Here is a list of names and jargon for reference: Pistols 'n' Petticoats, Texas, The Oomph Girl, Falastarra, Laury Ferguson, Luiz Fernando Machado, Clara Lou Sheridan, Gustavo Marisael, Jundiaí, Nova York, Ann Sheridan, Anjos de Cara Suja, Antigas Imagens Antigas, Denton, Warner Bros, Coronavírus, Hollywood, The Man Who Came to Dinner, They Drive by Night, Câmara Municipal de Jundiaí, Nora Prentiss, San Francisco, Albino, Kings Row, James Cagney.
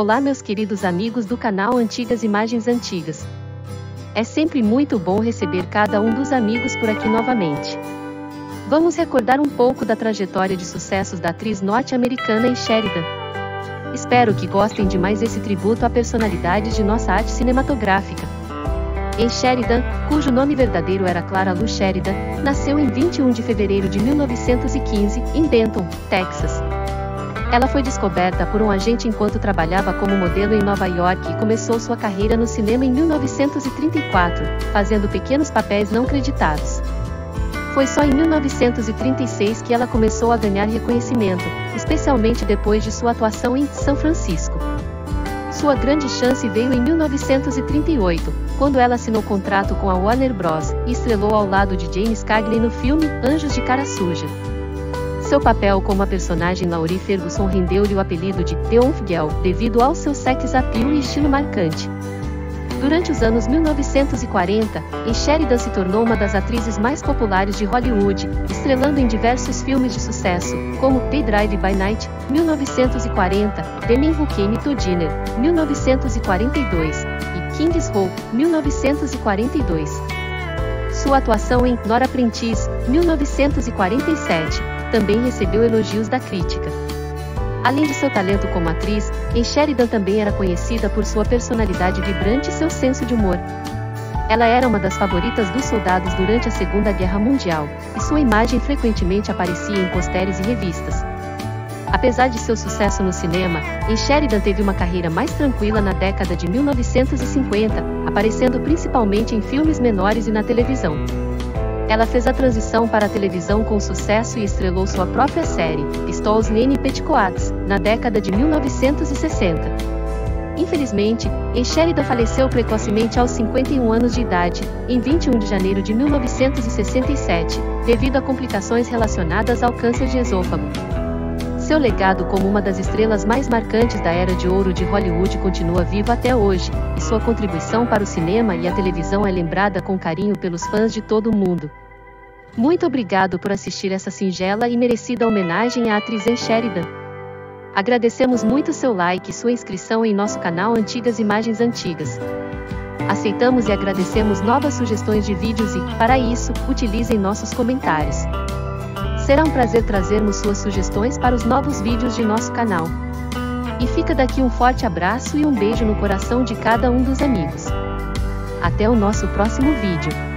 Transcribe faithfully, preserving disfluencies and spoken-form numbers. Olá meus queridos amigos do canal Antigas Imagens Antigas. É sempre muito bom receber cada um dos amigos por aqui novamente. Vamos recordar um pouco da trajetória de sucessos da atriz norte-americana Ann Sheridan. Espero que gostem de mais esse tributo a personalidades de nossa arte cinematográfica. Ann Sheridan, cujo nome verdadeiro era Clara Lou Sheridan, nasceu em vinte e um de fevereiro de mil novecentos e quinze, em Denton, Texas. Ela foi descoberta por um agente enquanto trabalhava como modelo em Nova York e começou sua carreira no cinema em mil novecentos e trinta e quatro, fazendo pequenos papéis não creditados. Foi só em mil novecentos e trinta e seis que ela começou a ganhar reconhecimento, especialmente depois de sua atuação em San Francisco. Sua grande chance veio em mil novecentos e trinta e oito, quando ela assinou contrato com a Warner Bros. E estrelou ao lado de James Cagney no filme Anjos de Cara Suja. Seu papel como a personagem Laury Ferguson rendeu-lhe o apelido de The Oomph Girl, devido ao seu sex appeal e estilo marcante. Durante os anos mil novecentos e quarenta, Ann Sheridan se tornou uma das atrizes mais populares de Hollywood, estrelando em diversos filmes de sucesso, como They Drive by Night, mil novecentos e quarenta, The Man Who Came to Dinner, mil novecentos e quarenta e dois, e Kings Row, mil novecentos e quarenta e dois. Sua atuação em Nora Prentiss, mil novecentos e quarenta e sete, também recebeu elogios da crítica. Além de seu talento como atriz, Ann Sheridan também era conhecida por sua personalidade vibrante e seu senso de humor. Ela era uma das favoritas dos soldados durante a Segunda Guerra Mundial, e sua imagem frequentemente aparecia em pôsteres e revistas. Apesar de seu sucesso no cinema, Ann Sheridan teve uma carreira mais tranquila na década de mil novecentos e cinquenta, aparecendo principalmente em filmes menores e na televisão. Ela fez a transição para a televisão com sucesso e estrelou sua própria série, Pistols 'n' Petticoats, na década de mil novecentos e sessenta. Infelizmente, Ann Sheridan faleceu precocemente aos cinquenta e um anos de idade, em vinte e um de janeiro de mil novecentos e sessenta e sete, devido a complicações relacionadas ao câncer de esôfago. Seu legado como uma das estrelas mais marcantes da era de ouro de Hollywood continua vivo até hoje, e sua contribuição para o cinema e a televisão é lembrada com carinho pelos fãs de todo o mundo. Muito obrigado por assistir essa singela e merecida homenagem à atriz Ann Sheridan. Agradecemos muito seu like e sua inscrição em nosso canal Antigas Imagens Antigas. Aceitamos e agradecemos novas sugestões de vídeos e, para isso, utilizem nossos comentários. Será um prazer trazermos suas sugestões para os novos vídeos de nosso canal. E fica daqui um forte abraço e um beijo no coração de cada um dos amigos. Até o nosso próximo vídeo.